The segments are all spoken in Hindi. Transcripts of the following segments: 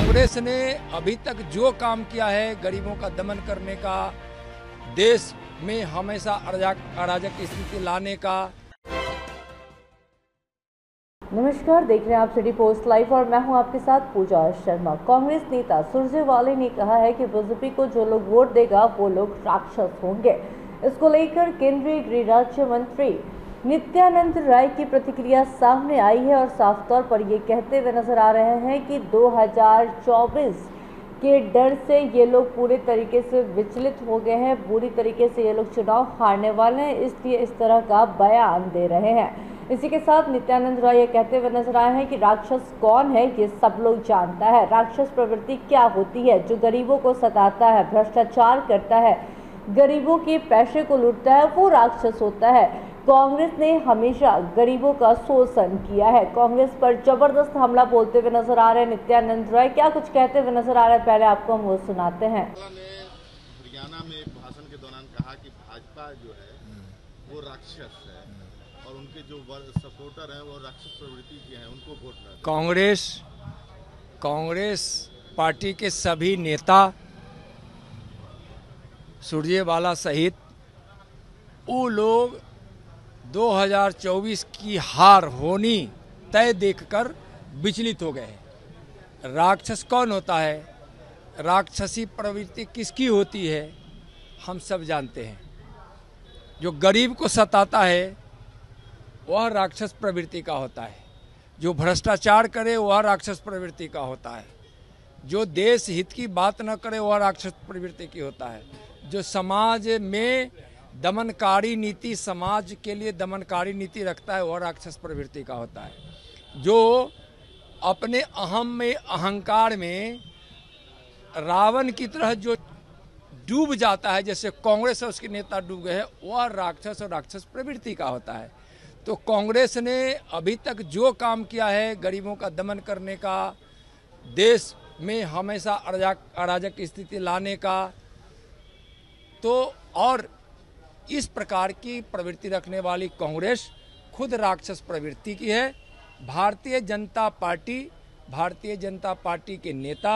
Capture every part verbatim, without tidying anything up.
कांग्रेस ने अभी तक जो काम किया है गरीबों का दमन करने का, देश में हमेशा अराजक स्थिति लाने का। नमस्कार, देख रहे हैं आप सिटी पोस्ट लाइव और मैं हूं आपके साथ पूजा शर्मा। कांग्रेस नेता सुरजे वाले ने कहा है कि बीजेपी को जो लोग वोट देगा वो लोग राक्षस होंगे। इसको लेकर केंद्रीय गृह राज्य मंत्री नित्यानंद राय की प्रतिक्रिया सामने आई है और साफ तौर पर ये कहते हुए नजर आ रहे हैं कि दो हज़ार चौबीस के डर से ये लोग पूरे तरीके से विचलित हो गए हैं, पूरी तरीके से ये लोग चुनाव हारने वाले हैं, इसलिए इस तरह का बयान दे रहे हैं। इसी के साथ नित्यानंद राय ये कहते हुए नजर आए हैं कि राक्षस कौन है ये सब लोग जानता है, राक्षस प्रवृत्ति क्या होती है, जो गरीबों को सताता है, भ्रष्टाचार करता है, गरीबों के पैसे को लूटता है, वो राक्षस होता है। कांग्रेस ने हमेशा गरीबों का शोषण किया है। कांग्रेस पर जबरदस्त हमला बोलते हुए नजर आ रहे हैं नित्यानंद राय। क्या कुछ कहते हुए नजर आ रहे हैं, पहले आपको हम वो सुनाते हैं। हरियाणा में एक भाषण के दौरान कहा कि भाजपा जो है वो राक्षस है और उनके जो सपोर्टर हैं वो राक्षस प्रवृत्ति के हैं, उनको वोट न दें। कांग्रेस कांग्रेस पार्टी के सभी नेता सुरजेवाला सहित वो लोग दो हज़ार चौबीस की हार होनी तय देखकर विचलित हो गए। राक्षस कौन होता है, राक्षसी प्रवृत्ति किसकी होती है, हम सब जानते हैं। जो गरीब को सताता है वह राक्षस प्रवृत्ति का होता है, जो भ्रष्टाचार करे वह राक्षस प्रवृत्ति का होता है, जो देश हित की बात न करे वह राक्षस प्रवृत्ति की होता है, जो समाज में दमनकारी नीति समाज के लिए दमनकारी नीति रखता है वह राक्षस प्रवृत्ति का होता है, जो अपने अहम में अहंकार में रावण की तरह जो डूब जाता है, जैसे कांग्रेस और उसके नेता डूब गए हैं, वह राक्षस और राक्षस प्रवृत्ति का होता है। तो कांग्रेस ने अभी तक जो काम किया है गरीबों का दमन करने का, देश में हमेशा अराजक स्थिति लाने का, तो और इस प्रकार की प्रवृत्ति रखने वाली कांग्रेस खुद राक्षस प्रवृत्ति की है। भारतीय जनता पार्टी भारतीय जनता पार्टी के नेता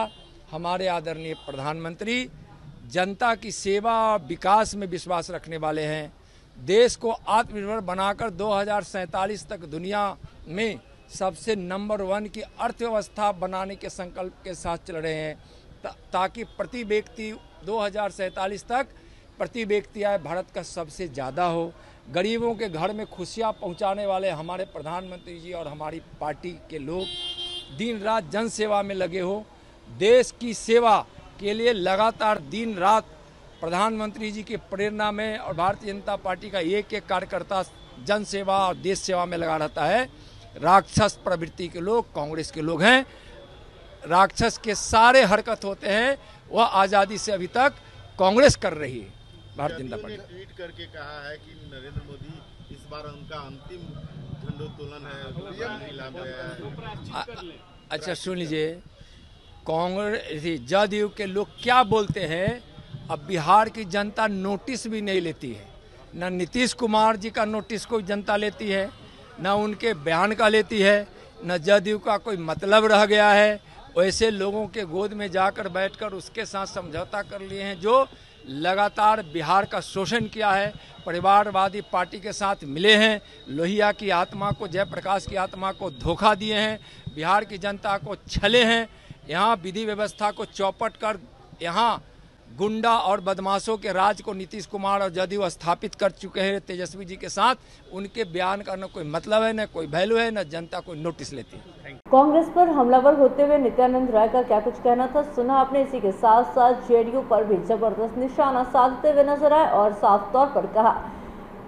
हमारे आदरणीय प्रधानमंत्री जनता की सेवा विकास में विश्वास रखने वाले हैं। देश को आत्मनिर्भर बनाकर दो हज़ार सैंतालीस तक दुनिया में सबसे नंबर वन की अर्थव्यवस्था बनाने के संकल्प के साथ चल रहे हैं, ता, ताकि प्रति व्यक्ति दो हज़ार सैंतालीस तक प्रति व्यक्ति आय भारत का सबसे ज़्यादा हो। गरीबों के घर में खुशियाँ पहुँचाने वाले हमारे प्रधानमंत्री जी और हमारी पार्टी के लोग दिन रात जन सेवा में लगे हो। देश की सेवा के लिए लगातार दिन रात प्रधानमंत्री जी की प्रेरणा में और भारतीय जनता पार्टी का एक एक कार्यकर्ता जन सेवा और देश सेवा में लगा रहता है। राक्षस प्रवृत्ति के लोग कांग्रेस के लोग हैं। राक्षस के सारे हरकत होते हैं वह आज़ादी से अभी तक कांग्रेस कर रही है। भारतीय जनता पार्टी ने ट्वीट करके कहा है कि नरेंद्र मोदी इस बार उनका अंतिम झंडोत्तोलन है। अच्छा सुन लीजिए, कांग्रेस जदयू के लोग क्या बोलते हैं, अब बिहार की जनता नोटिस भी नहीं लेती है। ना नीतीश कुमार जी का नोटिस कोई जनता लेती है, ना उनके बयान का लेती है, ना जदयू का कोई मतलब रह गया है। वैसे लोगों के गोद में जाकर बैठकर उसके साथ समझौता कर लिए हैं जो लगातार बिहार का शोषण किया है। परिवारवादी पार्टी के साथ मिले हैं, लोहिया की आत्मा को, जयप्रकाश की आत्मा को धोखा दिए हैं, बिहार की जनता को छले हैं। यहाँ विधि व्यवस्था को चौपट कर यहाँ गुंडा और बदमाशों के राज को नीतीश कुमार और जदयू स्थापित कर चुके हैं तेजस्वी जी के साथ। उनके बयान का न कोई मतलब है, न कोई वैल्यू है, न जनता कोई नोटिस लेती है। कांग्रेस पर हमलावर होते हुए नित्यानंद राय का क्या कुछ कहना था सुना आपने। इसी के साथ साथ जेडीयू पर भी जबरदस्त निशाना साधते हुए नजर आए और साफ तौर पर कहा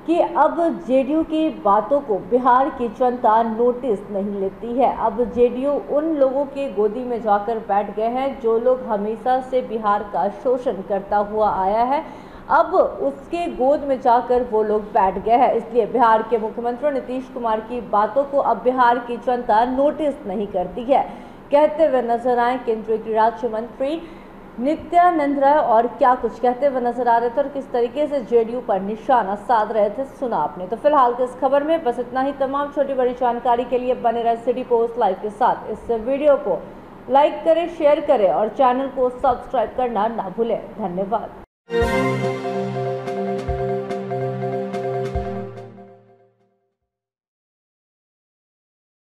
कि अब जेडीयू की बातों को बिहार की जनता नोटिस नहीं लेती है। अब जेडीयू उन लोगों के गोदी में जाकर बैठ गए हैं जो लोग हमेशा से बिहार का शोषण करता हुआ आया है, अब उसके गोद में जाकर वो लोग बैठ गए हैं। इसलिए बिहार के मुख्यमंत्री नीतीश कुमार की बातों को अब बिहार की जनता नोटिस नहीं करती है, कहते हुए नजर आए केंद्रीय गृह राज्य मंत्री नित्यानंद राय। और क्या कुछ कहते हुए नजर आ रहे थे और किस तरीके से जेडीयू पर निशाना साध रहे थे सुना आपने। तो फिलहाल के इस खबर में बस इतना ही। तमाम छोटी बड़ी जानकारी के लिए बने रहे सिटी पोस्ट लाइव के साथ। इस वीडियो को लाइक करें, शेयर करें और चैनल को सब्सक्राइब करना ना भूलें। धन्यवाद।